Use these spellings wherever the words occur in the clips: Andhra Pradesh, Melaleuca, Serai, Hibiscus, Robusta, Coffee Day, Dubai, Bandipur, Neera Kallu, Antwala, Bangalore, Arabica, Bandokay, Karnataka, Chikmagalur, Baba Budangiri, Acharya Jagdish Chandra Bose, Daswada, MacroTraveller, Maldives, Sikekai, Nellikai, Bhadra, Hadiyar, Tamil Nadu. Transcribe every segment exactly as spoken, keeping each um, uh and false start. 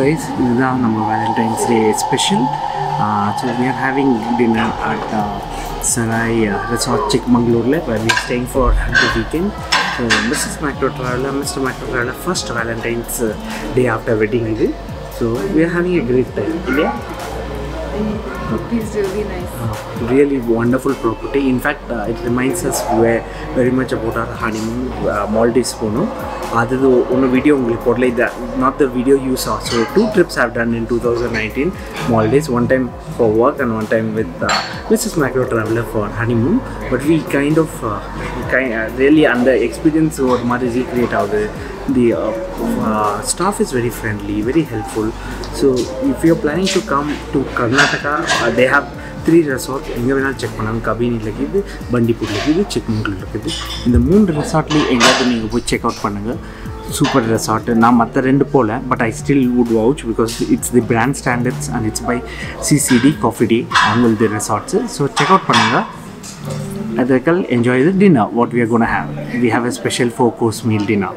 guys, this is our Valentine's Day special. Uh, so we are having dinner at uh, Serai uh, Resort Chikmagalur, where we are staying for the weekend. So Missus Macro Traveler, Mister Macro Traveler, first Valentine's uh, Day after wedding. So we are having a great time. Yeah? It is really nice. Uh, really wonderful property. In fact, uh, it reminds us very, very much about our honeymoon, uh, Maldives. Other than video, not the video you saw. So two trips I've done in two thousand nineteen Maldives. One time for work and one time with uh, Missus Macro Traveler for honeymoon. But we kind of uh, kind uh, really under experience what Mariji create out there. The uh, uh, staff is very friendly, very helpful. So if you are planning to come to Karnataka, uh, they have three resorts. You can check Bandipur, Chikmagalur. In the moon resort, you can check out super resort. But I still would vouch because it's the brand standards and it's by C C D Coffee Day on the resorts. So check out Pananga. Enjoy the dinner, what we are going to have. We have a special four course meal dinner.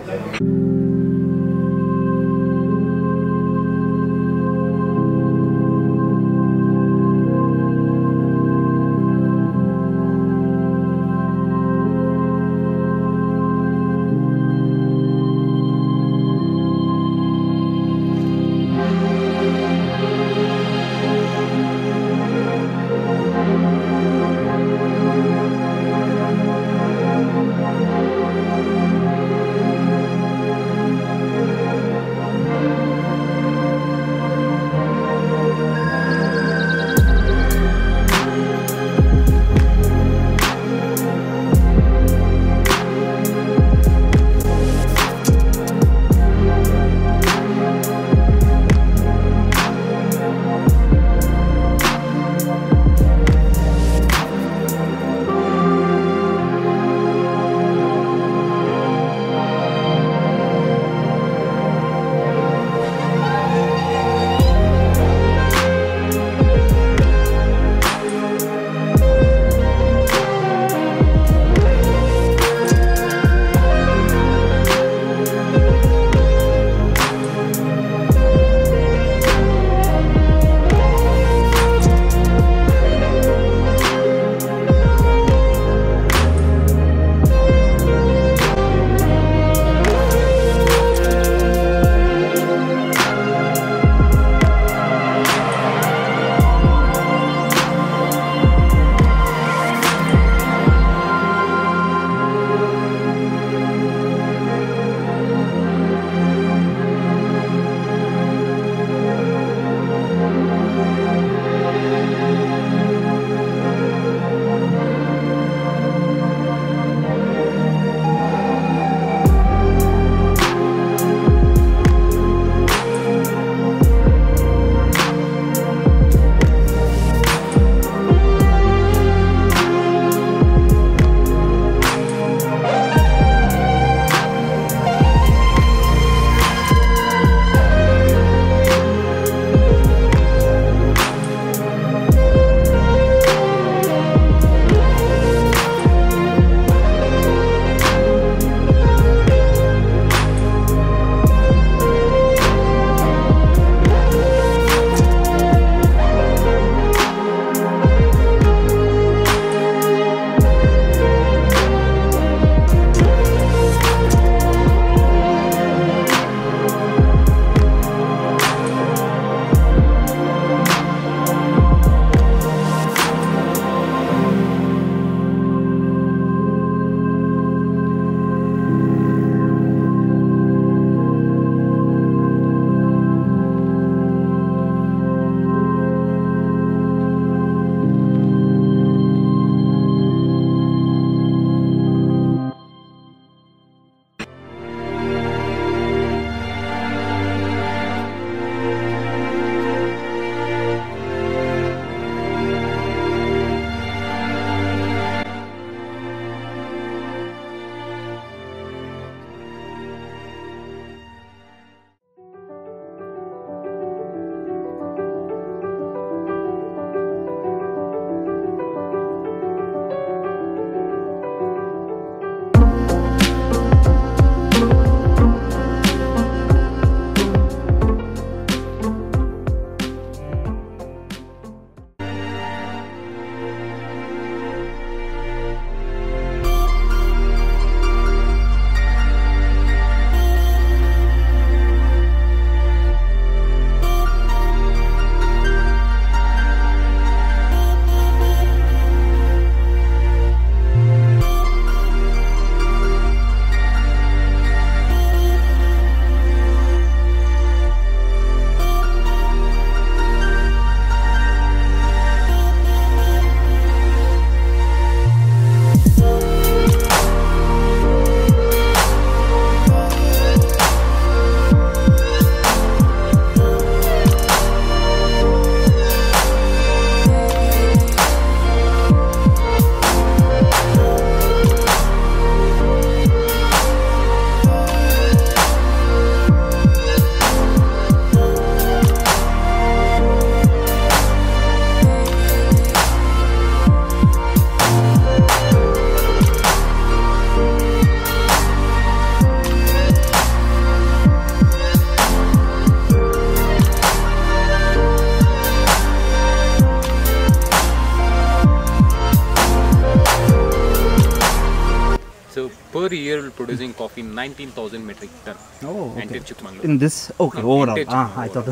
every year we're producing coffee nineteen thousand metric ton. Oh, okay. Entire Chikmagalur. In this, okay, no, overall. Ah, I thought.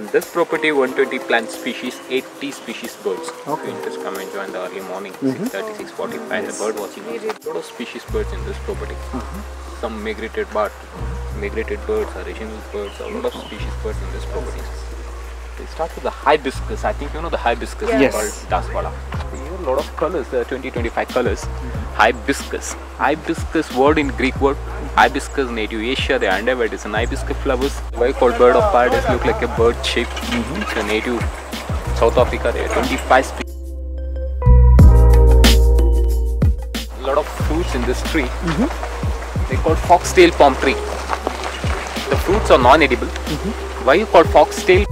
And this property one hundred twenty plant species, eighty species birds. Okay. You can just come and join the early morning, mm-hmm. six thirty, six forty-five. Yes. The bird watching. A lot of species birds in this property. Mm-hmm. Some migrated birds, migrated birds, original birds, a lot of species birds in this property. They start with the hibiscus. I think you know the hibiscus. Yes. Is called Daswada. You have a lot of colors, uh, twenty, twenty-five colors. Mm-hmm. Hibiscus. Hibiscus word in Greek word. Hibiscus native Asia. They are underwed. It's an hibiscus flowers. Why called bird of paradise? Look like a bird shape. Mm-hmm. It's a native South Africa. There are twenty-five species. A lot of fruits in this tree. Mm-hmm. They called foxtail palm tree. The fruits are non-edible. Mm-hmm. Why you called foxtail?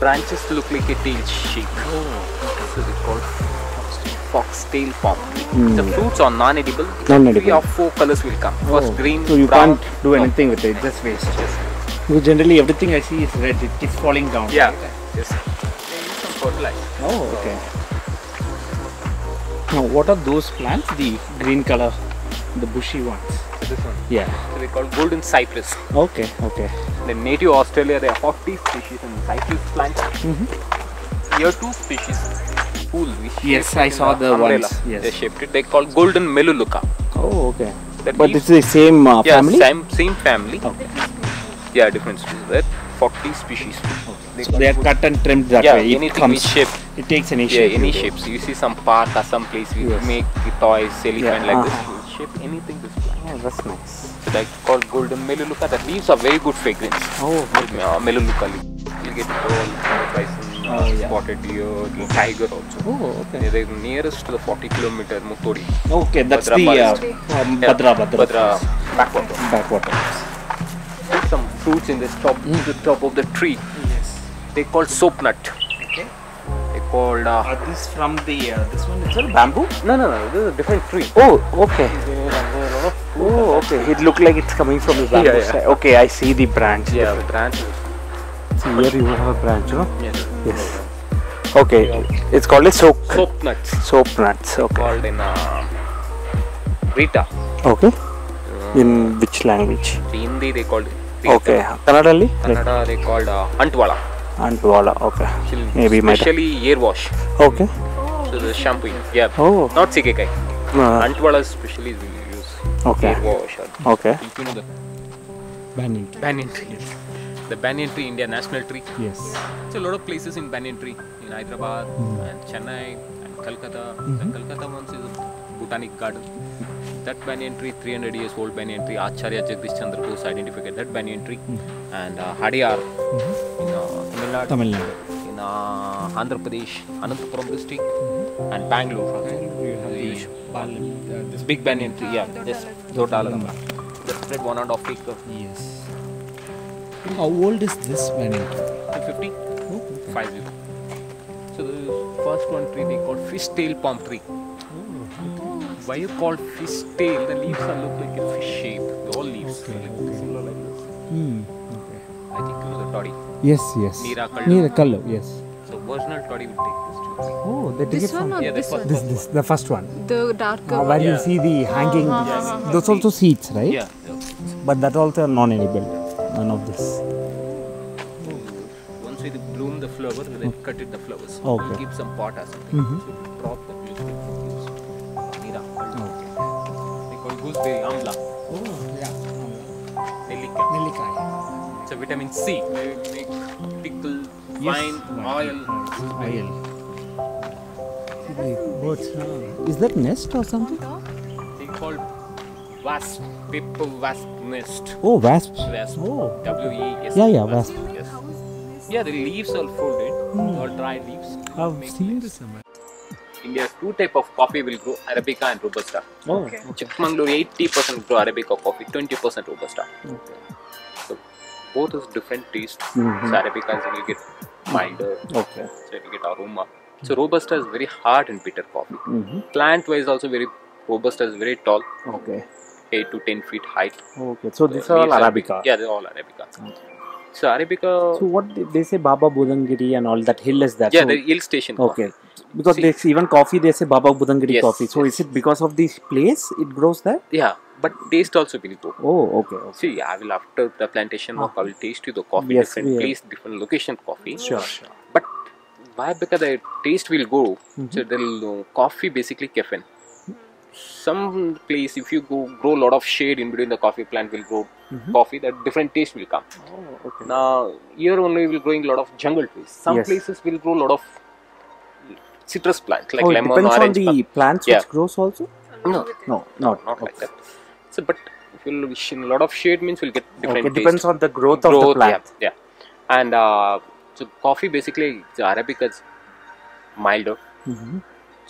Branches look like a tail shape. Oh, this is called foxtail palm. Mm. The fruits are non-edible. Non-edible. Three or four colors will come. First oh. green, so you brown, can't do anything no. with it. Just waste. Yes. Because generally everything I see is red. It keeps falling down. Yeah. Right? Yes. They use some fertilizer. Oh, okay. So, now, what are those plants? The green color, the bushy ones. This one. Yeah. So they call golden cypress. Okay. Okay. The native Australia, there are forty species in cypress plant. Mm-hmm. Here two species. Pool. Yes, I saw the umbrella. Ones. Yes. They shaped it. They called golden melaleuca. Oh, okay. That but it's the same uh, yeah, family. Same, same family. Okay. Yeah, different species. There are forty species. Okay. They, so they are cut and trimmed that yeah, way. Yeah, anything is shaped. It takes any shape. Yeah, any shapes. Go. You see some park or some place we yes. make toys, elephant yeah. like uh-huh. this. Shape anything this plant. Oh, that's nice. So that's called golden melaleuca. The leaves are very good fragrance. Oh, okay. uh, melaleuca leaves. You'll get all bison, uh, oh, yeah. spotted deer, okay. tiger also. Oh, okay. They're nearest to the forty kilometer Muthodi. Okay, that's Bhadra the uh, um, yeah. Bhadra, Bhadra. Bhadra backwater. Backwater. There's some fruits in this top, mm. the top of the tree. Yes. They called soap nut. Okay. Called, uh, are these from the uh, this one itself bamboo? No, no, no. This is a different tree. Oh, okay. Oh, okay. It looked like it's coming from the bamboo yeah, yeah. side. Okay, I see the branch. Yeah, the branch. See here you have a branch, no? Yes. Yes. Okay. It's called a soap. Soap nuts. Soap nuts. Okay. Called in uh, Rita. Okay. Uh, in which language? In Hindi they called Rita. Okay. Kannada alli? Kannada they called uh, Antwala. Antwala, okay. She'll maybe especially hair wash. Okay. So the shampoo, yeah. Oh. Not Sikekai. No. Antwala especially we use. Okay. Hair wash. Or okay. You know the banyan tree. Banyan tree. Yes. The banyan tree, India national tree. Yes. So a lot of places in banyan tree in Hyderabad mm. and Chennai and Kolkata. Mm-hmm. The Kolkata one is a botanic garden. That banyan tree, three hundred years old banyan tree, Acharya Jagdish Chandra Bose identified that banyan tree. Mm-hmm. And uh, Hadiyar mm-hmm. in uh, Tamil Nadu, Tamil Nadu. In uh, Andhra Pradesh, Anantapuram district, mm-hmm. and Bangalore. Bangalore. Bangalore. This big banyan tree, yeah. This Dodalalamba. That spread one and a half acre. Yes. How old is this banyan tree? fifty. Oh, okay. fifty. So the first one tree they called fish tail palm tree. Why you call fish tail? The leaves are look like a fish shape. All leaves okay, like okay. similar like this. Mm, okay. I think you know the toddy. Yes, yes. Neera Kallu. Neera Kallu, yes. So original toddy will take this too. Oh, they take this it from yeah, this one. This, this, the first one. The darker uh, one. Where yeah. you see the hanging. Ah, yes. Yes. Those also seeds, right? Yeah. But that also are non-edible. None of this. Oh. Once we bloom the flower, we then cut it the flowers. Okay. We keep some pot or something. Mm-hmm. So we prop the beautiful. Gooseberry, amla. Oh, yeah. Nellikai. Nellikai. It's a vitamin C. They make pickle, yes. wine, oil. Oil. Birds. Is that nest or something? They called wasp, paper wasp nest. Oh, wasp. Wasp. Oh. W E S P. Yeah, yeah, wasp. Yes. Yeah, the leaves are folded, hmm. all dry leaves. I've seen this somewhere. India's two types of coffee will grow, Arabica and Robusta. Oh, okay. Chikmagalur eighty percent grow Arabica coffee, twenty percent Robusta. Okay. So both is different taste. Mm-hmm. So Arabica is will get milder, okay. so you get aroma. So Robusta is very hard and bitter coffee. Mm-hmm. Plant wise also very, Robusta is very tall. Okay. eight to ten feet height. Okay. So, so these are all Arabica? Yeah, they are all Arabica. Okay. So Arabica... So what they say Baba Budangiri and all that hill is that? Yeah, so the hill station. Okay. Because they, even coffee, they say Baba Budangiri yes, coffee. So yes. Is it because of this place it grows there? Yeah, but taste also will go. Oh, okay. okay. See, I will after the plantation work, ah. I will taste you the coffee, yes, different yeah. place, different location coffee. Sure, sure. But why? Because the taste will go. Mm-hmm. So the coffee basically caffeine. Some place if you go grow lot of shade in between the coffee plant will grow mm-hmm. coffee, that different taste will come. Oh, okay. Now here only will growing lot of jungle trees. Some yes. places will grow lot of citrus plants like oh, lemon, orange. Depends on the plant. plants yeah. which grows also. No, no, no, not okay. like that. So, but if you wish in lot of shade means we'll get different. Okay, depends taste. on the growth, growth of the plant. Yeah, yeah. and uh, so coffee basically the Arabica is milder. Mm-hmm.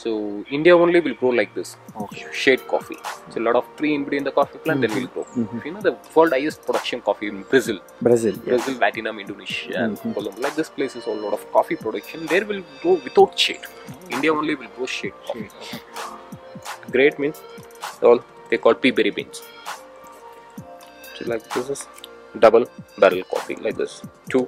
So India only will grow like this, okay. shade coffee. So a lot of tree in between the coffee plant, mm-hmm. then will grow. Mm-hmm. You know the world highest production coffee in Brazil, Brazil, Brazil, yeah. Vietnam, Indonesia, mm-hmm. and Colombia. Like this place is a lot of coffee production. There will grow without shade. Mm-hmm. India only will grow shade coffee. Mm-hmm. Great means all they call pea berry beans. So like this is double barrel coffee, like this two.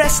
Press